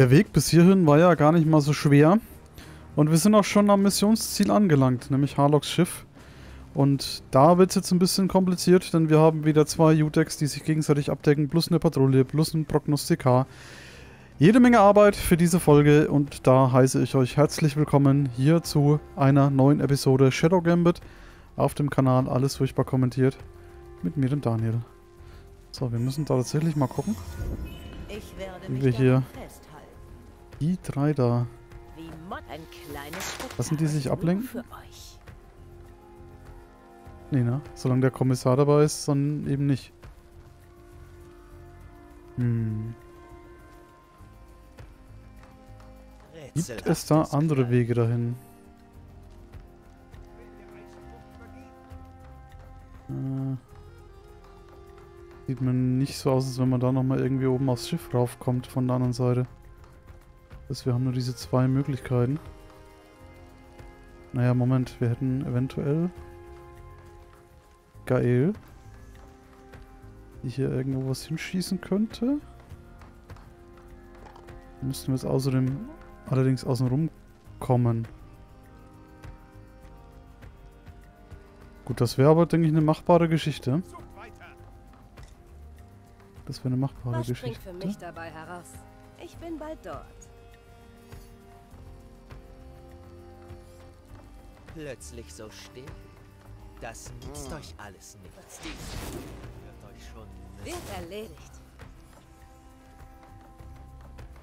Der Weg bis hierhin war ja gar nicht mal so schwer. Und wir sind auch schon am Missionsziel angelangt, nämlich Harlocks Schiff. Und da wird es jetzt ein bisschen kompliziert, denn wir haben wieder zwei U-Decks, die sich gegenseitig abdecken, plus eine Patrouille, plus ein Prognostikar. Jede Menge Arbeit für diese Folge und da heiße ich euch herzlich willkommen hier zu einer neuen Episode Shadow Gambit auf dem Kanal. Alles furchtbar kommentiert mit mir, dem Daniel. So, wir müssen da tatsächlich mal gucken, wie wir hier die drei da... Lassen die sich ablenken? Nee, ne? Solange der Kommissar dabei ist, dann eben nicht. Hm. Gibt es da andere Wege dahin? Sieht man nicht so aus, als wenn man da nochmal irgendwie oben aufs Schiff raufkommt von der anderen Seite. Das heißt, wir haben nur diese zwei Möglichkeiten. Naja, Moment, wir hätten eventuell... Geil. Die hier irgendwo was hinschießen könnte. Müssten wir jetzt außerdem allerdings außenrum kommen. Gut, das wäre aber, denke ich, eine machbare Geschichte. Das wäre eine machbare Geschichte. Was springt für mich dabei heraus? Ich bin bald dort. Plötzlich so still. Das nützt euch alles nichts. Wird erledigt.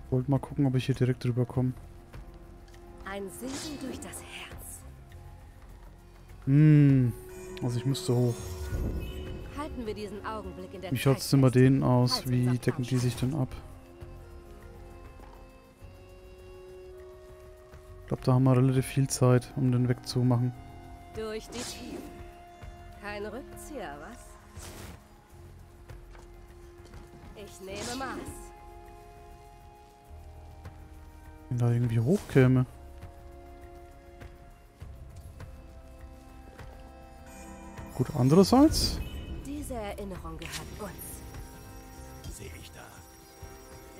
Ich wollte mal gucken, ob ich hier direkt drüber komme. Ein Segen durch das Herz. Also ich müsste hoch. Halten wir diesen Augenblick in der Wie schaut es denn bei denen aus? Wie decken die sich denn ab? Ich glaube, da haben wir relativ viel Zeit, um den wegzumachen. Durch die Tiefe. Kein Rückzieher, was? Ich nehme Maß. Wenn da irgendwie hochkäme. Gut, andererseits? Diese Erinnerung gehört uns. Sehe ich da.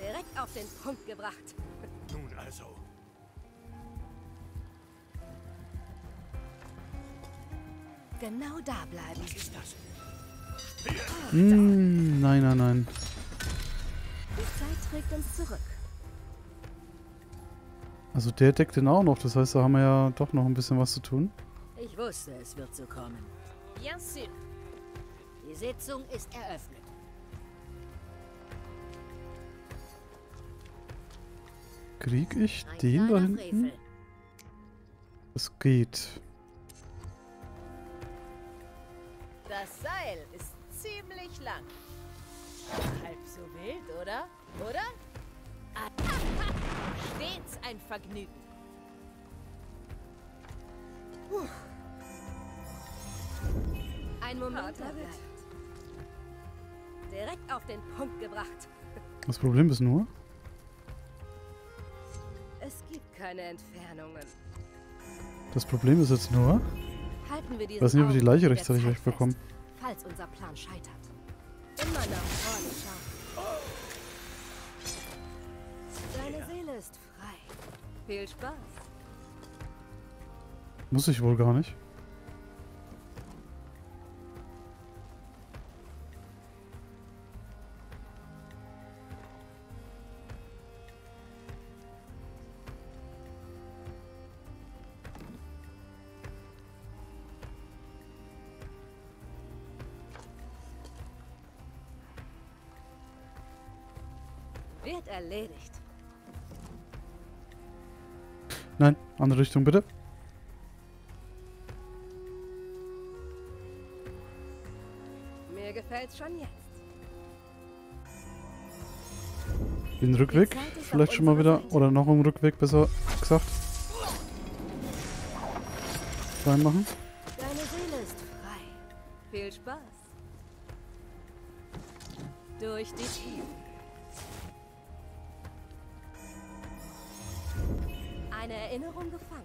Direkt auf den Punkt gebracht. Nun also. Genau da bleiben. Was ist das? Nein, nein, nein. Die Zeit trägt uns zurück. Also der deckt den auch noch, das heißt, da haben wir ja doch noch ein bisschen was zu tun. Ich wusste, es wird so kommen. Ja, Sir. Die Sitzung ist eröffnet. Krieg ich den da hinten? Es geht. Das Seil ist ziemlich lang. Halb so wild, oder? Oder? Stets ein Vergnügen. Ein Moment, David. Direkt auf den Punkt gebracht. Das Problem ist nur... Es gibt keine Entfernungen. Das Problem ist jetzt nur... Ich weiß nicht, ob wir die Leiche rechtzeitig wegbekommen. Falls unser Plan scheitert. Immer nach vorne schauen. Deine Seele ist frei. Viel Spaß. Muss ich wohl gar nicht. Wird erledigt. Nein, andere Richtung bitte. Mir gefällt's schon jetzt. Den Rückweg vielleicht schon mal wieder oder noch im Rückweg besser gesagt. Reinmachen. Deine Seele ist frei. Viel Spaß. Durch die Tiefen. Eine Erinnerung gefangen.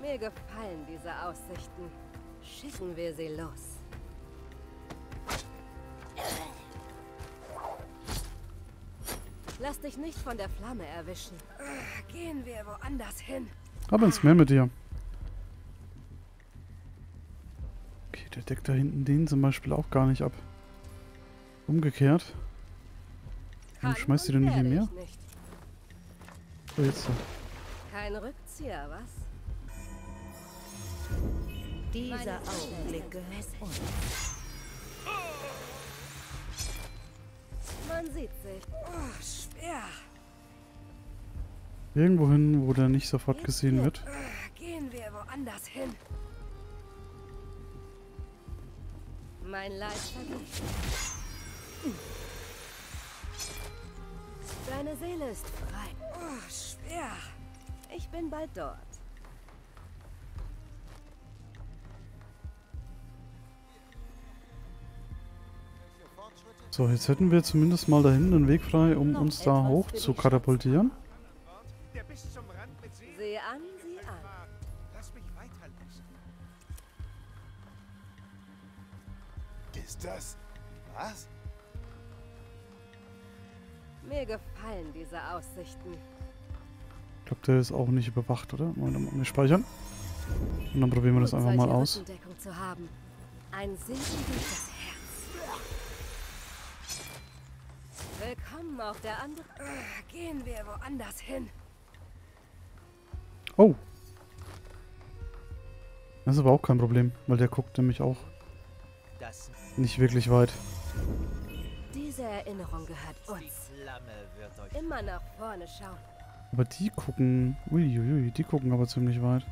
Mir gefallen diese Aussichten. Schicken wir sie los. Lass dich nicht von der Flamme erwischen. Gehen wir woanders hin. Ab ins Meer mit dir. Okay, der deckt da hinten den zum Beispiel auch gar nicht ab. Umgekehrt. Warum schmeißt du denn nicht im Meer? So, jetzt so. Kein Rückzieher, was? Dieser Augenblick gehört uns. Man sieht sich. Oh, schwer. Irgendwo hin, wo der nicht sofort gesehen wird. Gehen wir woanders hin. Mein Leid vergeht. Deine Seele ist frei. Oh, schwer. Ich bin bald dort. So, jetzt hätten wir zumindest mal da hinten einen Weg frei, um uns da hoch zu katapultieren. Sieh an, sieh an. Lass mich weiterlaufen. Ist das... was? Mir gefallen diese Aussichten. Ich glaube, der ist auch nicht überwacht, oder? Wir speichern. Und dann probieren wir das einfach mal aus. Ein Segen durch das Herz. Willkommen auf der anderen... Gehen wir woanders hin. Oh. Das ist aber auch kein Problem, weil der guckt nämlich auch nicht wirklich weit. Diese Erinnerung gehört uns. Immer nach vorne schauen. Aber die gucken... Uiuiui, die gucken aber ziemlich weit.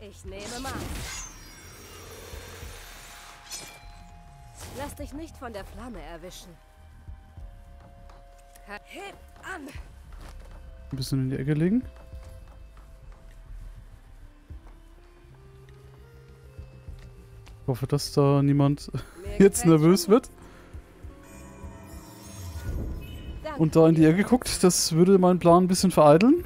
Ich nehme mal. Lass dich nicht von der Flamme erwischen. Heb an! Ein bisschen in die Ecke legen. Ich hoffe, dass da niemand jetzt nervös wird. Und da in die Ecke guckt, das würde meinen Plan ein bisschen vereiteln.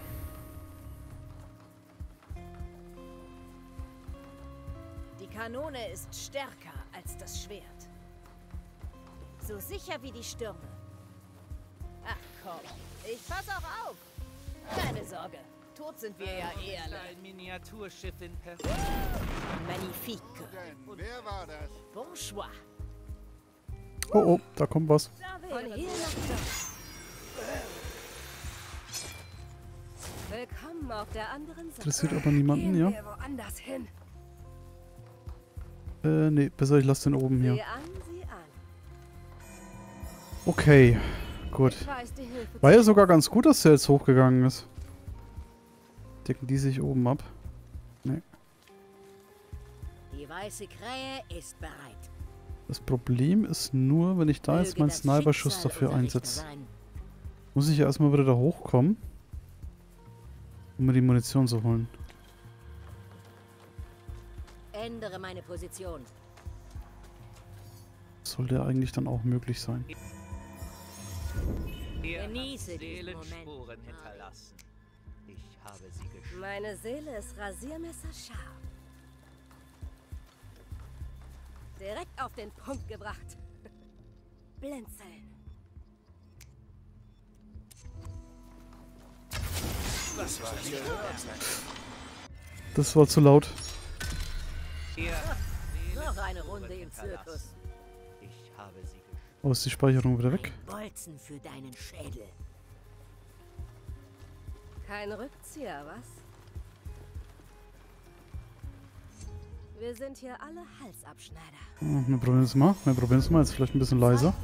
Die Kanone ist stärker als das Schwert. So sicher wie die Stürme. Ach komm, ich pass auch auf. Keine Sorge, tot sind wir ja eher. Ein Miniaturschiff in Perfekt. Magnifique. Wer war das? Bourgeois. Oh, oh, da kommt was. Von hier nach dort. Willkommen auf der anderen Seite. Interessiert aber niemanden, ja? Nee, besser ich lasse den oben hier. Okay, gut. War ja sogar ganz gut, dass der jetzt hochgegangen ist. Decken die sich oben ab? Nee. Die weiße Krähe ist bereit. Das Problem ist nur, wenn ich da jetzt meinen Sniper-Schuss dafür einsetze. Muss ich ja erstmal wieder da hochkommen, um mir die Munition zu holen. Ändere meine Position. Sollte ja eigentlich dann auch möglich sein. Genieße diesen Moment. Hinterlassen. Ich habe sie geschafft. Meine Seele ist rasiermesserscharf. Direkt auf den Punkt gebracht. Blinzeln. Was war hier? Das war zu laut. Noch eine Runde im Zirkus. Ich habe sie geschafft. Oh, ist die Speicherung wieder weg? Bolzen für deinen Schädel. Kein Rückzieher, was? Wir sind hier alle Halsabschneider. Oh, wir probieren es mal. Wir probieren es mal. Jetzt vielleicht ein bisschen leiser.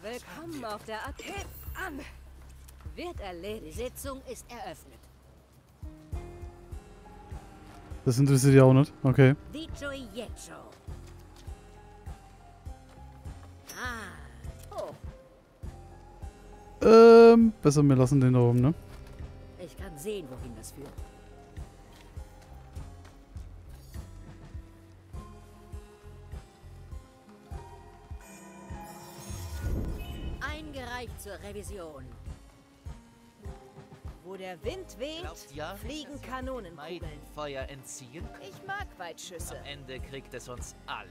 Willkommen auf der Arcade an. Wird erledigt. Die Sitzung ist eröffnet. Das interessiert ja auch nicht. Okay. Besser wir lassen den da oben, ne? Ich kann sehen, wohin das führt. Eingereicht zur Revision. Wo der Wind weht, fliegen Kanonenkugeln. Feuer entziehen. Ich mag Weitschüsse. Am Ende kriegt es uns alle.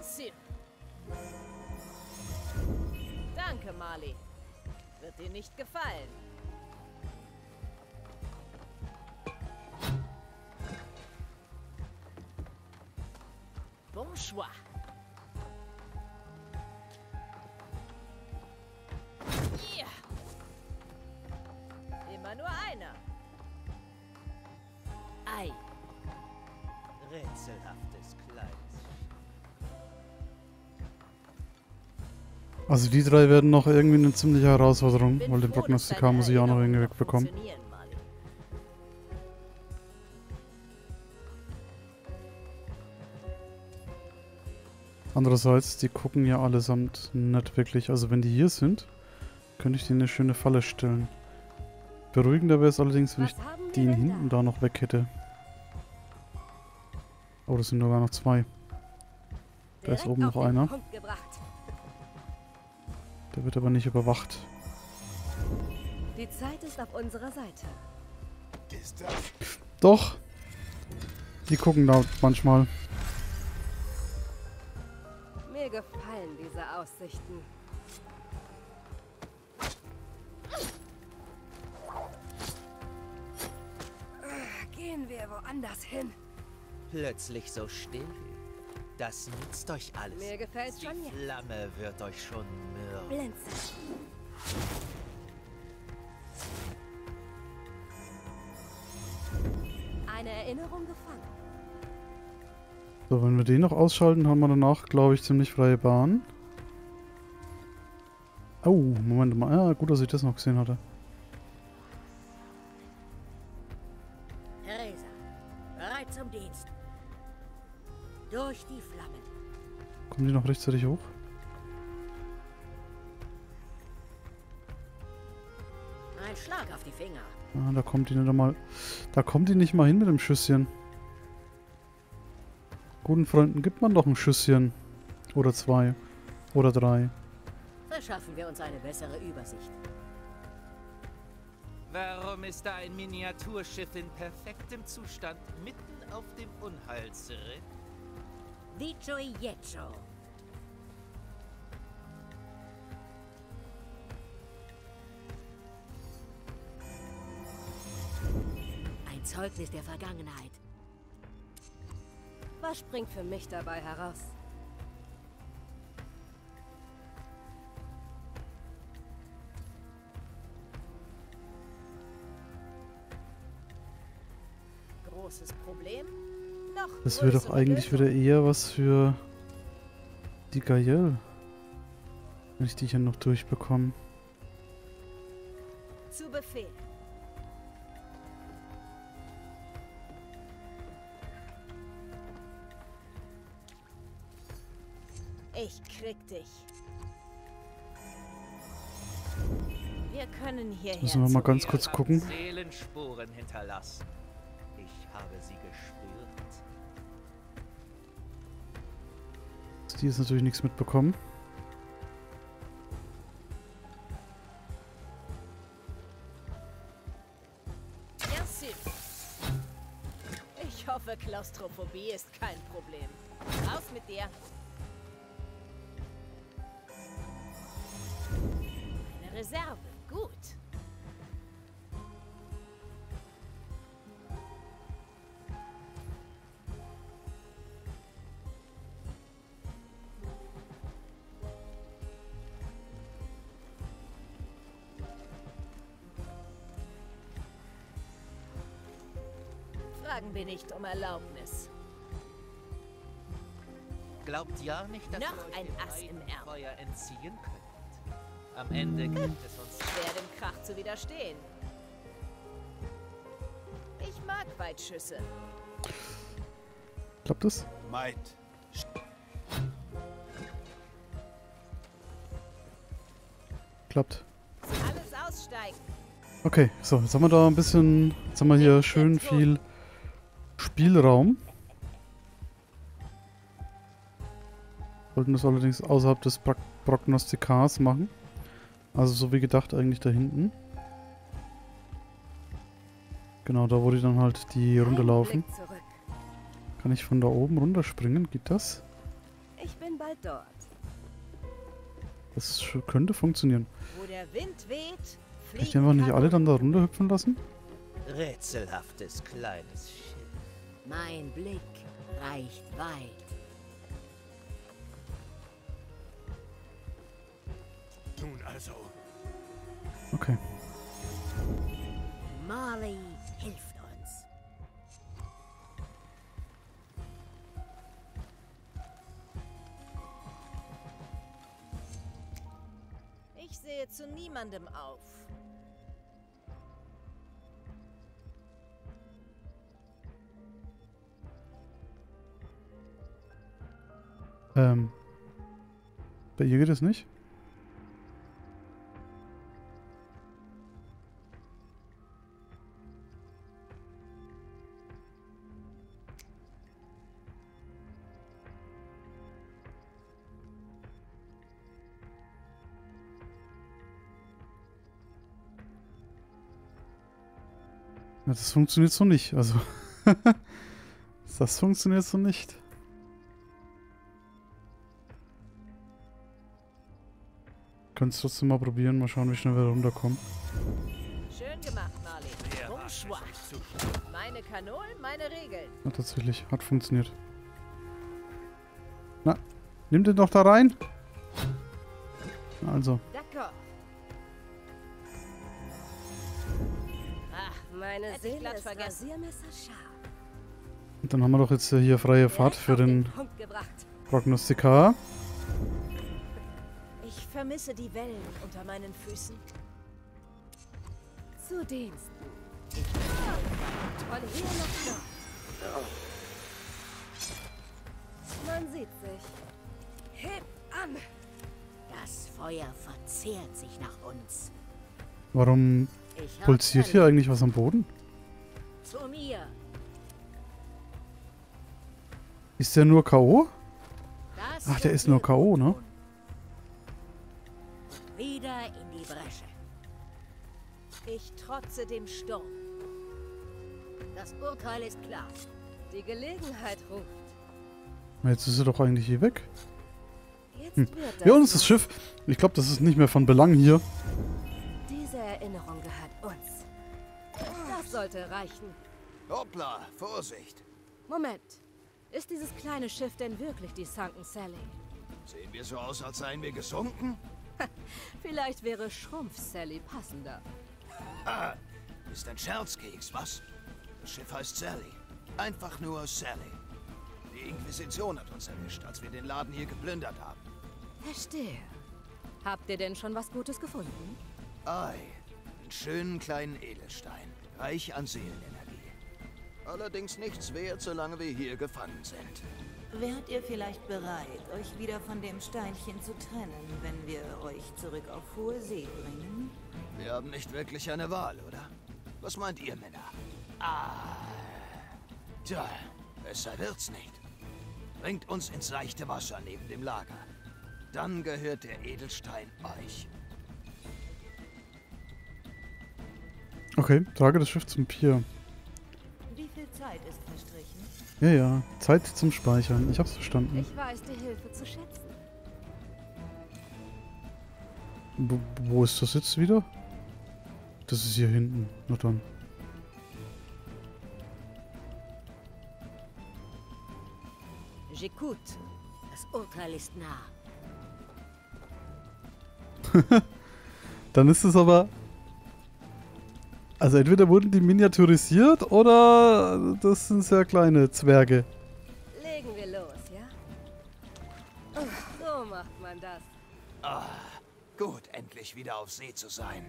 Das hier. Danke, Marley. Wird dir nicht gefallen. Bonsoir. Ja. Immer nur einer. Ei. Rätselhaftes Kleid. Also die drei werden noch irgendwie eine ziemliche Herausforderung, weil den Prognostikar muss ich auch noch irgendwie wegbekommen. Andererseits, die gucken ja allesamt nicht wirklich. Also wenn die hier sind, könnte ich denen eine schöne Falle stellen. Beruhigender wäre es allerdings, wenn ich den hinten da noch weg hätte. Oh, das sind sogar noch zwei. Da ist oben noch einer. Der wird aber nicht überwacht. Die Zeit ist auf unserer Seite. Ist das? Doch. Die gucken da manchmal. Mir gefallen diese Aussichten. Gehen wir woanders hin. Plötzlich so still. Das nützt euch alles. Mir gefällt die schon Flamme jetzt. Wird euch schon mürb. Blinzen. Eine Erinnerung gefangen. So, wenn wir den noch ausschalten, haben wir danach, glaube ich, ziemlich freie Bahn. Oh, Moment mal. Ja, gut, dass ich das noch gesehen hatte. Theresa, bereit zum Dienst. Durch die Flammen. Kommen die noch rechtzeitig hoch? Ein Schlag auf die Finger. Ah, da kommt die nicht mal. Da kommt die nicht mal hin mit dem Schüsschen. Guten Freunden gibt man doch ein Schüsschen. Oder zwei. Oder drei. Verschaffen wir uns eine bessere Übersicht. Warum ist da ein Miniaturschiff in perfektem Zustand mitten auf dem Unheilsritt? Dicho y hecho. Ein Zeugnis der Vergangenheit. Was springt für mich dabei heraus? Großes Problem? Das wäre doch eigentlich wieder eher was für die Gaelle. Wenn ich die hier noch durchbekomme. Zu Befehl. Ich krieg dich. Wir können hierher. Müssen wir mal ganz kurz gucken. Seelenspuren hinterlassen. Ich habe sie gespürt. Die ist natürlich nichts mitbekommen. Ich hoffe, Klaustrophobie ist kein Problem. Raus mit dir. Eine Reserve, gut. Fragen wir nicht um Erlaubnis. Glaubt ja nicht, dass noch ein Ass im Feuer entziehen könnt. Am Ende gibt es uns schwer, dem Krach zu widerstehen. Ich mag Weitschüsse. Klappt es? Meid. Klappt. Alles aussteigen. Okay, so, jetzt haben wir da ein bisschen, jetzt haben wir hier schön viel Spielraum. Wollten das allerdings außerhalb des Prognostikars machen. Also so wie gedacht eigentlich da hinten. Genau, da wo die dann halt die Runde laufen. Kann ich von da oben runterspringen? Geht das? Ich bin Mal dort. Das könnte funktionieren. Wo der Wind weht, kann ich die einfach nicht alle dann da runterhüpfen lassen? Rätselhaftes kleines Schiff. Mein Blick reicht weit. Nun also. Okay. Marley hilft uns. Ich sehe zu niemandem auf. Bei ihr geht es nicht? Ja, das funktioniert so nicht, also. Das funktioniert so nicht. Können es trotzdem mal probieren, mal schauen, wie schnell wir runterkommen. Schön gemacht, Marley. Meine Kanonen, meine Regeln. Na, tatsächlich, hat funktioniert. Na, nimm den doch da rein. Also. Ach, meine Seele ist rasiermesserscharf. Und dann haben wir doch jetzt hier freie Fahrt für den Prognostikar. Ich vermisse die Wellen unter meinen Füßen. Zu Diensten. Toll, hier noch. Man sieht sich. Heb an! Das Feuer verzehrt sich nach uns. Warum pulsiert hier eigentlich was am Boden? Zu mir. Ist der nur K.O.? Ach, der ist nur K.O., ne? Wieder in die Bresche. Ich trotze dem Sturm. Das Urteil ist klar. Die Gelegenheit ruft. Jetzt ist er doch eigentlich hier weg. Hm. Ja, und das Schiff. Ich glaube, das ist nicht mehr von Belang hier. Diese Erinnerung gehört uns. Das sollte reichen. Hoppla, Vorsicht. Moment. Ist dieses kleine Schiff denn wirklich die Sunken Sally? Sehen wir so aus, als seien wir gesunken? Vielleicht wäre Schrumpf-Sally passender. Ah, ist ein Scherzkeks, was? Das Schiff heißt Sally. Einfach nur Sally. Die Inquisition hat uns erwischt, als wir den Laden hier geplündert haben. Verstehe. Habt ihr denn schon was Gutes gefunden? Ei, einen schönen kleinen Edelstein. Reich an Seelenenergie. Allerdings nichts wert, solange wir hier gefangen sind. Wärt ihr vielleicht bereit, euch wieder von dem Steinchen zu trennen, wenn wir euch zurück auf hohe See bringen? Wir haben nicht wirklich eine Wahl, oder? Was meint ihr, Männer? Ah, tja, besser wird's nicht. Bringt uns ins leichte Wasser neben dem Lager. Dann gehört der Edelstein euch. Okay, trage das Schiff zum Pier. Wie viel Zeit ist verstrichen? Ja, ja. Zeit zum Speichern. Ich hab's verstanden. Ich weiß die Hilfe zu schätzen. Wo ist das jetzt wieder? Das ist hier hinten. Na dann. J'écoute. Das Urteil ist nah. Dann ist es aber... Also entweder wurden die miniaturisiert oder das sind sehr kleine Zwerge. Legen wir los, ja? So macht man das. Ah, gut, endlich wieder auf See zu sein.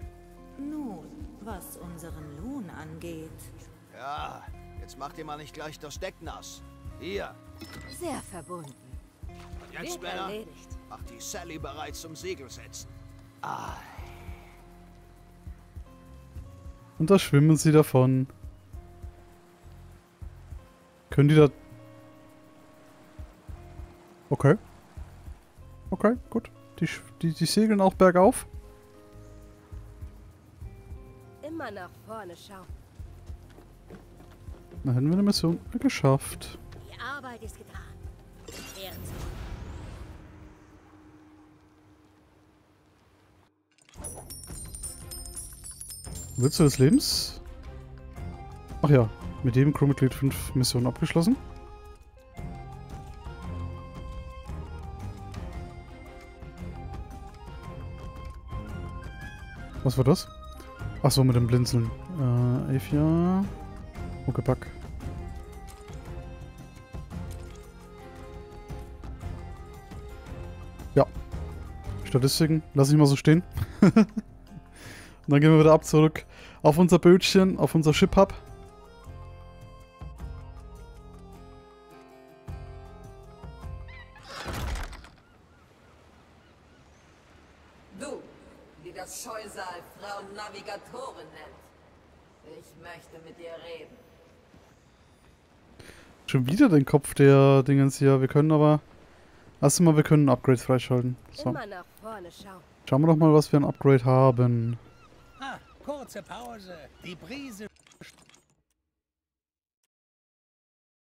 Nun, was unseren Lohn angeht. Ja, jetzt macht ihr mal nicht gleich das Deck nass. Hier. Sehr verbunden. Und jetzt, Männer, macht die Sally bereit zum Segelsetzen. Ah. Und da schwimmen sie davon. Können die da... Okay. Okay, gut. Die segeln auch bergauf. Immer nach vorne schauen. Dann hätten wir eine Mission geschafft. Die Arbeit ist getan. Würze des Lebens. Ach ja, mit dem Crewmitglied 5 Missionen abgeschlossen. Was war das? Achso, mit dem Blinzeln. Avia. Huckepack. Ja. Statistiken. Lass ich mal so stehen. Und dann gehen wir wieder ab zurück auf unser Bötchen, auf unser Ship Hub. Schon wieder den Kopf der Dingens hier. Wir können aber... Erstmal, wir können ein Upgrade freischalten. So. Schauen wir doch mal, was wir ein Upgrade haben. Ah, kurze Pause. Die Brise.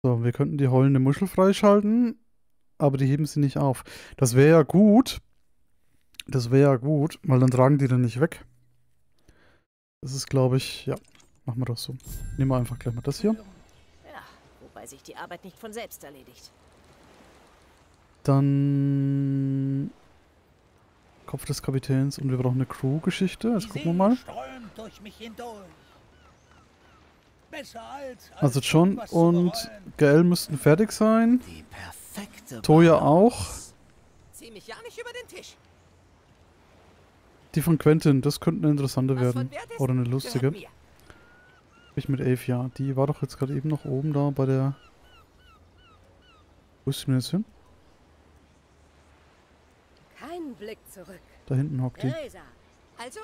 So, wir könnten die heulende Muschel freischalten. Aber die heben sie nicht auf. Das wäre ja gut. Das wäre ja gut, weil dann tragen die dann nicht weg. Das ist, glaube ich... Ja, machen wir doch so. Nehmen wir einfach gleich mal das hier. Weil sich die Arbeit nicht von selbst erledigt. Dann Kopf des Kapitäns und wir brauchen eine Crew-Geschichte. Jetzt gucken wir mal. Also John und Gael müssten fertig sein. Toya auch. Die von Quentin, das könnte eine interessante werden. Oder eine lustige. Ich mit Avia. Die war doch jetzt gerade eben noch oben da bei der... Wo ist die denn jetzt hin? Kein Blick zurück. Da hinten hockt die. Also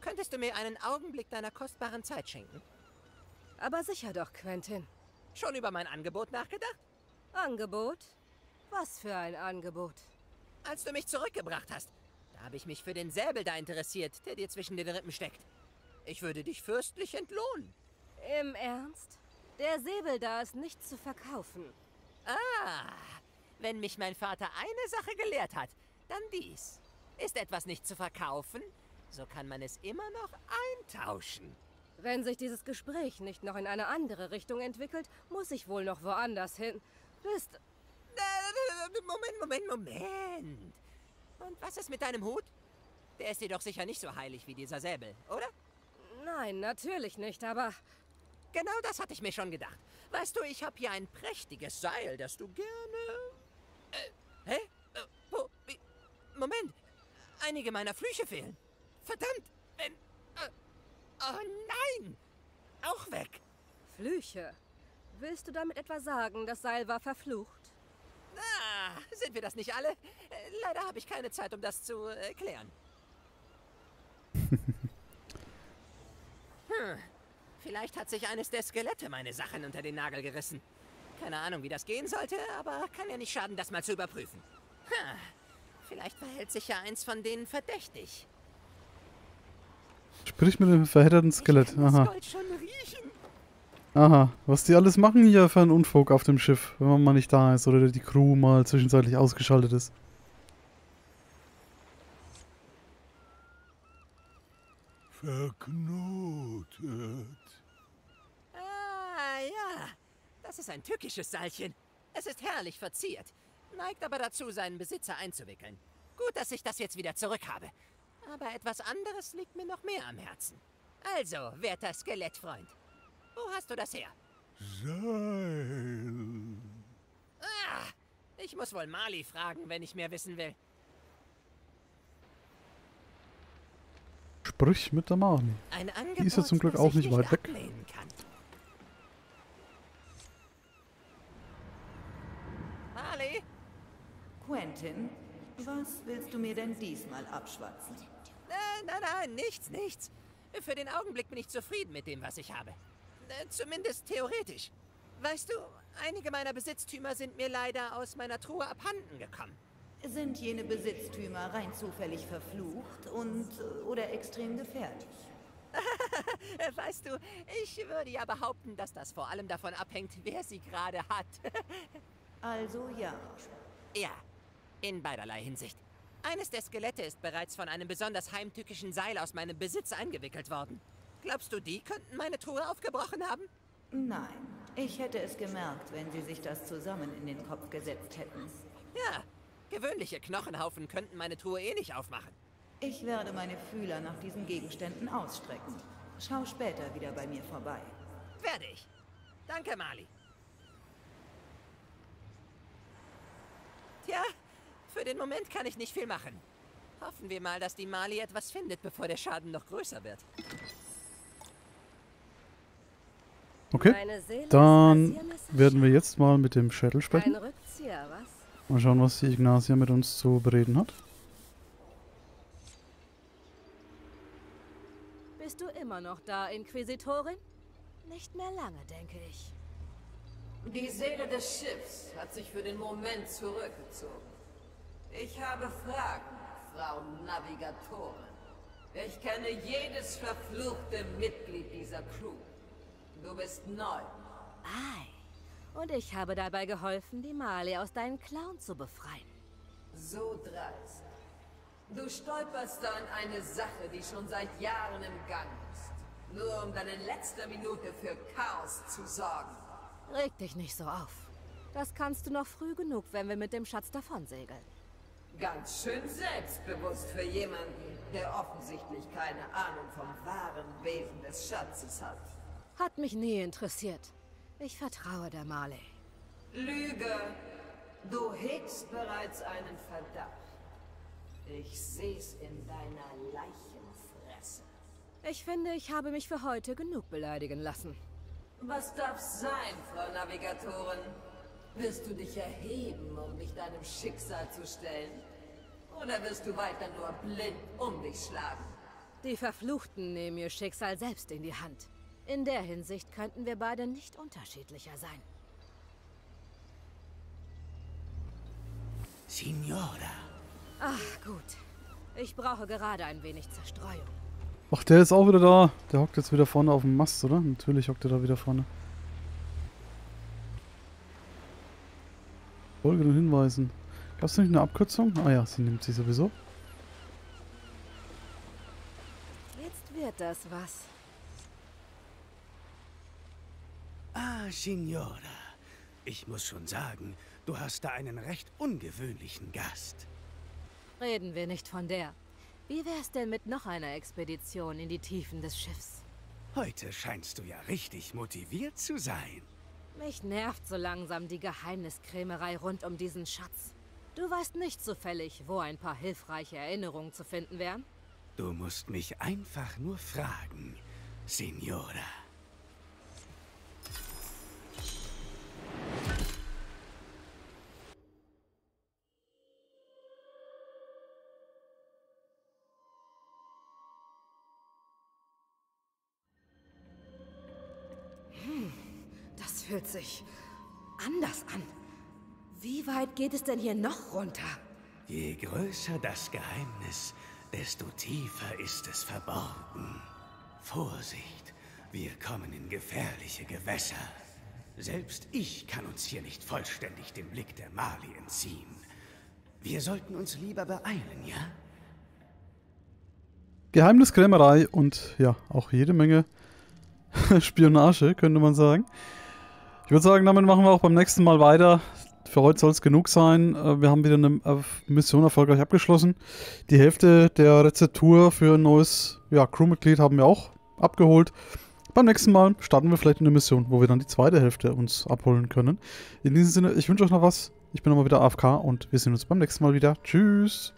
könntest du mir einen Augenblick deiner kostbaren Zeit schenken? Aber sicher doch, Quentin. Schon über mein Angebot nachgedacht? Angebot? Was für ein Angebot. Als du mich zurückgebracht hast, da habe ich mich für den Säbel da interessiert, der dir zwischen den Rippen steckt. Ich würde dich fürstlich entlohnen. Im Ernst? Der Säbel da ist nicht zu verkaufen. Ah, wenn mich mein Vater eine Sache gelehrt hat, dann dies. Ist etwas nicht zu verkaufen, so kann man es immer noch eintauschen. Wenn sich dieses Gespräch nicht noch in eine andere Richtung entwickelt, muss ich wohl noch woanders hin. Bist... Moment, Moment, Moment. Und was ist mit deinem Hut? Der ist dir doch sicher nicht so heilig wie dieser Säbel, oder? Nein, natürlich nicht, aber... Genau das hatte ich mir schon gedacht. Weißt du, ich habe hier ein prächtiges Seil, das du gerne... Hä? Wo? Wie? Moment. Einige meiner Flüche fehlen. Verdammt! Wenn... Oh nein! Auch weg! Flüche? Willst du damit etwa sagen, das Seil war verflucht? Ah, sind wir das nicht alle? Leider habe ich keine Zeit, um das zu klären. Hm, vielleicht hat sich eines der Skelette meine Sachen unter den Nagel gerissen. Keine Ahnung, wie das gehen sollte, aber kann ja nicht schaden, das mal zu überprüfen. Hm, vielleicht verhält sich ja eins von denen verdächtig. Sprich mit dem verhedderten Skelett. Ich kann das Gold schon riechen. Aha, was die alles machen hier für einen Unfug auf dem Schiff, wenn man mal nicht da ist oder die Crew mal zwischenzeitlich ausgeschaltet ist. Verknotet. Ah, ja. Das ist ein tückisches Seilchen. Es ist herrlich verziert, neigt aber dazu, seinen Besitzer einzuwickeln. Gut, dass ich das jetzt wieder zurück habe. Aber etwas anderes liegt mir noch mehr am Herzen. Also, werter Skelettfreund. Wo hast du das her? Seil. Ah, ich muss wohl Marley fragen, wenn ich mehr wissen will. Sprich mit der Marley. Die ist ja zum Glück auch nicht weit weg. Marley? Quentin, was willst du mir denn diesmal abschwatzen? Nein, nein, nichts, nichts. Für den Augenblick bin ich zufrieden mit dem, was ich habe. Zumindest theoretisch. Weißt du, einige meiner Besitztümer sind mir leider aus meiner Truhe abhanden gekommen. Sind jene Besitztümer rein zufällig verflucht und oder extrem gefährlich? Weißt du, ich würde ja behaupten, dass das vor allem davon abhängt, wer sie gerade hat. Also ja. Ja, in beiderlei Hinsicht. Eines der Skelette ist bereits von einem besonders heimtückischen Seil aus meinem Besitz eingewickelt worden. Glaubst du, die könnten meine Truhe aufgebrochen haben? Nein, ich hätte es gemerkt, wenn sie sich das zusammen in den Kopf gesetzt hätten. Ja, gewöhnliche Knochenhaufen könnten meine Truhe eh nicht aufmachen. Ich werde meine Fühler nach diesen Gegenständen ausstrecken. Schau später wieder bei mir vorbei. Werde ich. Danke, Marley. Tja, für den Moment kann ich nicht viel machen. Hoffen wir mal, dass die Marley etwas findet, bevor der Schaden noch größer wird. Okay, dann werden wir jetzt mal mit dem Shuttle sprechen. Mal schauen, was die Ignacia mit uns zu bereden hat. Bist du immer noch da, Inquisitorin? Nicht mehr lange, denke ich. Die Seele des Schiffs hat sich für den Moment zurückgezogen. Ich habe Fragen, Frau Navigatorin. Ich kenne jedes verfluchte Mitglied dieser Crew. Du bist neu. Ei. Und ich habe dabei geholfen, die Marley aus deinen Klauen zu befreien. So dreist. Du stolperst an eine Sache, die schon seit Jahren im Gang ist. Nur um deine letzte Minute für Chaos zu sorgen. Reg dich nicht so auf. Das kannst du noch früh genug, wenn wir mit dem Schatz davonsegeln. Ganz schön selbstbewusst für jemanden, der offensichtlich keine Ahnung vom wahren Wesen des Schatzes hat. Hat mich nie interessiert. Ich vertraue der Marley. Lüge! Du hegst bereits einen Verdacht. Ich seh's in deiner Leichenfresse. Ich finde, ich habe mich für heute genug beleidigen lassen. Was darf's sein, Frau Navigatorin? Wirst du dich erheben, um dich deinem Schicksal zu stellen? Oder wirst du weiter nur blind um dich schlagen? Die Verfluchten nehmen ihr Schicksal selbst in die Hand. In der Hinsicht könnten wir beide nicht unterschiedlicher sein. Signora. Ach gut. Ich brauche gerade ein wenig Zerstreuung. Ach, der ist auch wieder da. Der hockt jetzt wieder vorne auf dem Mast, oder? Natürlich hockt er da wieder vorne. Folgenden Hinweisen. Gab's nicht eine Abkürzung? Ah ja, sie nimmt sie sowieso. Jetzt wird das was. Ah, Signora, ich muss schon sagen, du hast da einen recht ungewöhnlichen Gast. Reden wir nicht von der. Wie wär's denn mit noch einer Expedition in die Tiefen des Schiffs? Heute scheinst du ja richtig motiviert zu sein. Mich nervt so langsam die Geheimniskrämerei rund um diesen Schatz. Du weißt nicht zufällig, wo ein paar hilfreiche Erinnerungen zu finden wären? Du musst mich einfach nur fragen, Signora. Fühlt sich anders an. Wie weit geht es denn hier noch runter? Je größer das Geheimnis, desto tiefer ist es verborgen. Vorsicht, wir kommen in gefährliche Gewässer. Selbst ich kann uns hier nicht vollständig dem Blick der Marley entziehen. Wir sollten uns lieber beeilen, ja? Geheimniskrämerei und ja, auch jede Menge Spionage, könnte man sagen. Ich würde sagen, damit machen wir auch beim nächsten Mal weiter. Für heute soll es genug sein. Wir haben wieder eine Mission erfolgreich abgeschlossen. Die Hälfte der Rezeptur für ein neues Crewmitglied haben wir auch abgeholt. Beim nächsten Mal starten wir vielleicht eine Mission, wo wir dann die zweite Hälfte uns abholen können. In diesem Sinne, ich wünsche euch noch was. Ich bin nochmal wieder AFK und wir sehen uns beim nächsten Mal wieder. Tschüss!